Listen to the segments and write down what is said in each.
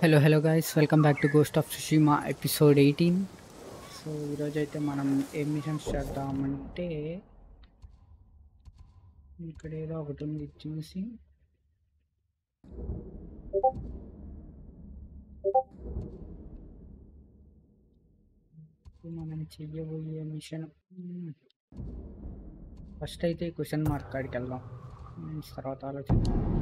Hello guys, welcome back to Ghost of Tsushima episode 18. So ఈరోజు అయితే మనం ఏం మిషన్ చేద్దామంటే ఇక్కడ ఏదో ఒకటి ఉంది చూసి మనం చేయబోయే మిషన్ ఫస్ట్ అయితే క్వశ్చన్ మార్క్ కాడికి వెళ్దాం తర్వాత ఆలోచిద్దాం.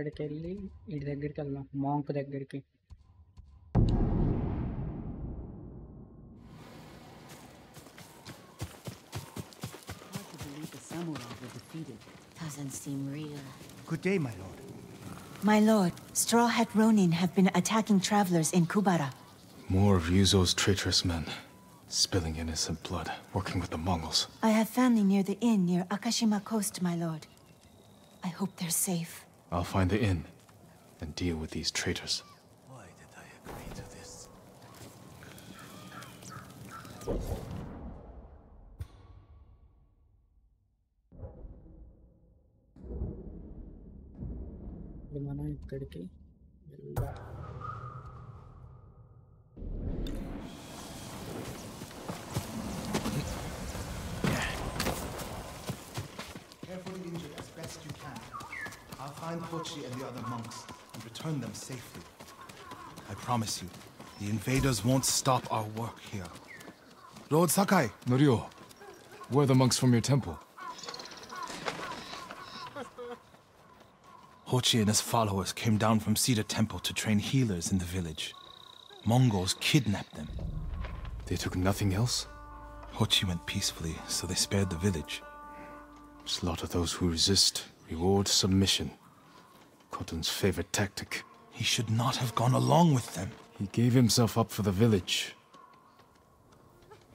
ఇక్కడికి వెళ్ళి ఇటు దగ్గరికి వెళ్దాం, మాంక్ దగ్గరికి. Doesn't seem real. Good day, my lord. My lord, Straw Hat Ronin have been attacking travelers in Kubara. More of Yuzo's traitorous men, spilling innocent blood, working with the Mongols. I have family near the inn near Akashima Coast, my lord. I hope they're safe. I'll find the inn and deal with these traitors. Why did I agree to this? Carefully injured as best you can. I'll find Hochi and the other monks, and return them safely. I promise you, the invaders won't stop our work here. Lord Sakai! Norio, where are the monks from your temple? Hochi and his followers came down from Cedar Temple to train healers in the village. Mongols kidnapped them. They took nothing else? Hochi went peacefully, so they spared the village. Slaughter those who resist. Reward submission. Khotun's favorite tactic. He should not have gone along with them. He gave himself up for the village.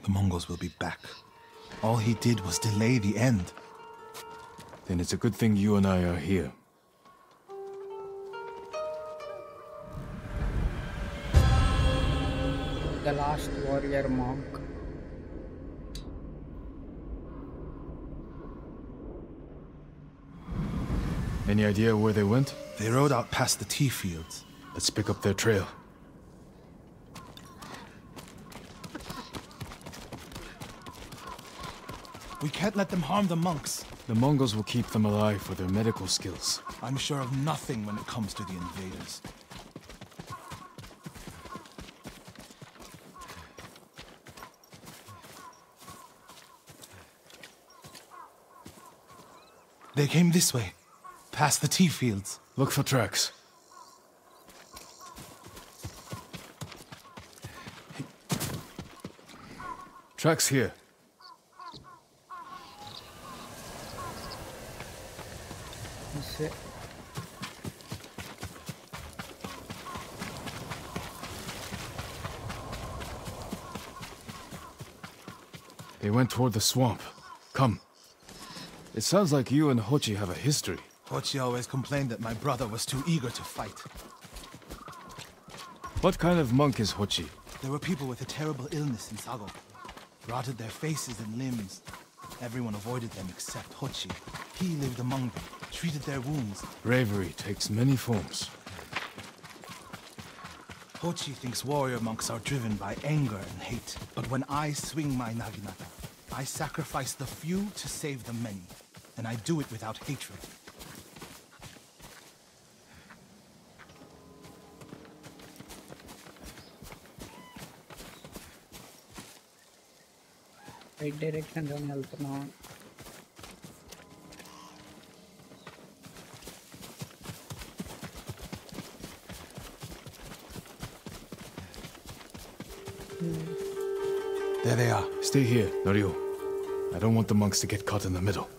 The Mongols will be back. All he did was delay the end. Then it's a good thing you and I are here. The last warrior monk. Any idea where they went? They rode out past the tea fields. Let's pick up their trail. We can't let them harm the monks. The Mongols will keep them alive for their medical skills. I'm sure of nothing when it comes to the invaders. They came this way. Past the tea fields. Look for tracks. Tracks here. That's it. They went toward the swamp. Come. It sounds like you and Hochi have a history. Hochi always complained that my brother was too eager to fight. What kind of monk is Hochi? There were people with a terrible illness in Sago. Rotted their faces and limbs. Everyone avoided them except Hochi. He lived among them, treated their wounds. Bravery takes many forms. Hochi thinks warrior monks are driven by anger and hate. But when I swing my Naginata, I sacrifice the few to save the many. And I do it without hatred. right direction don't help now. There they are. Stay here, Norio. I don't want the monks to get caught in the middle.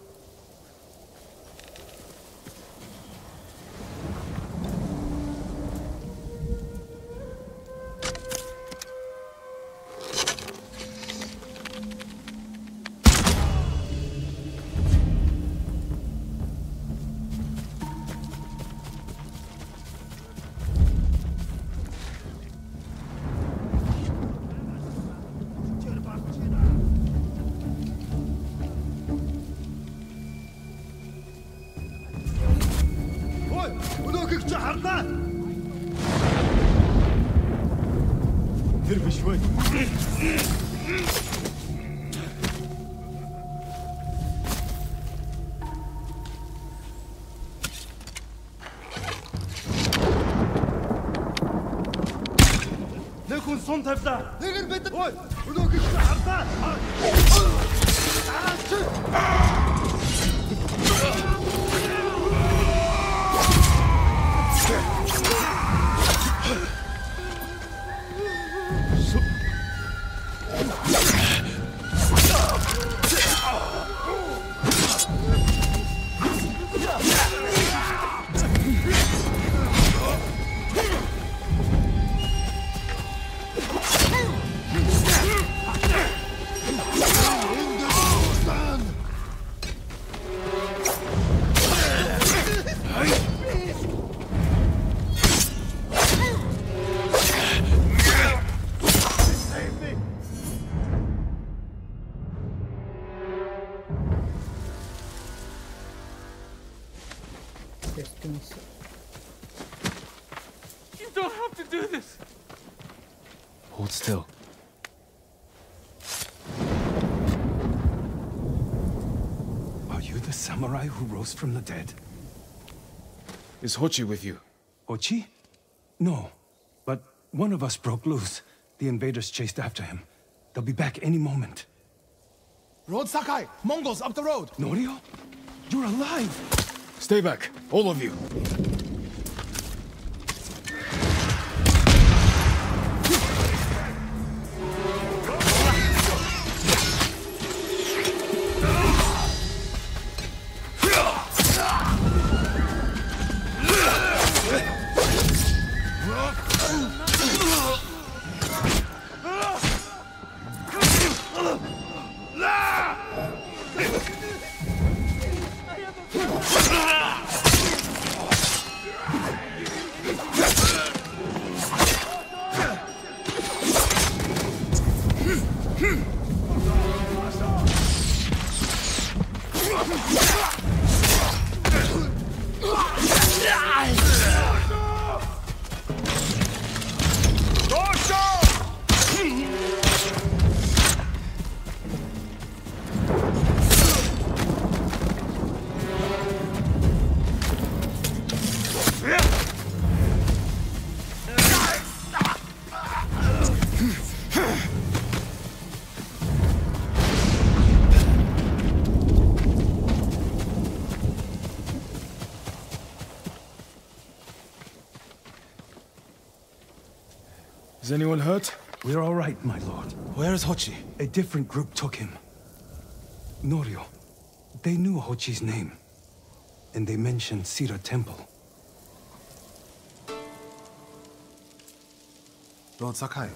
From the dead. Is Hochi with you? Hochi? No, but one of us broke loose. The invaders chased after him. They'll be back any moment. Road Sakai! Mongols up the road! Norio? You're alive! Stay back, all of you. Is anyone hurt? We're all right, my lord. Where is Hochi? A different group took him. Norio. They knew Hochi's name. And they mentioned Cedar Temple. Lord Sakai.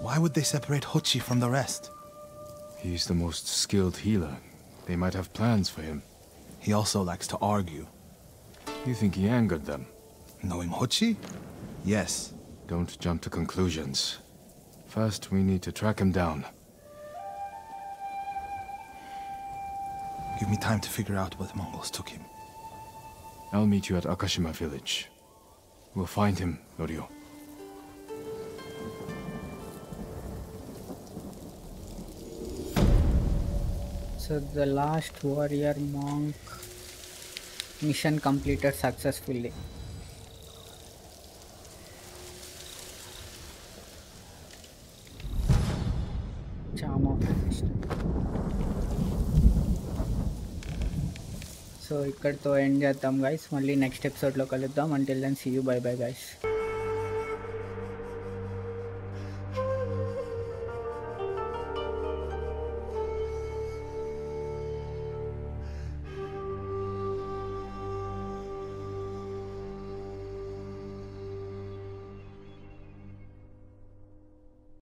Why would they separate Hochi from the rest? He's the most skilled healer. They might have plans for him. He also likes to argue. You think he angered them? Knowing Hochi? Yes. Don't jump to conclusions. First, we need to track him down. Give me time to figure out where the Mongols took him. I'll meet you at Akashima village. We'll find him, Norio. So the last warrior monk mission completed successfully. Charm of So ikkadto end cheddam guys. Mali next episode lo kaluddam. Until then, see you. Bye bye guys.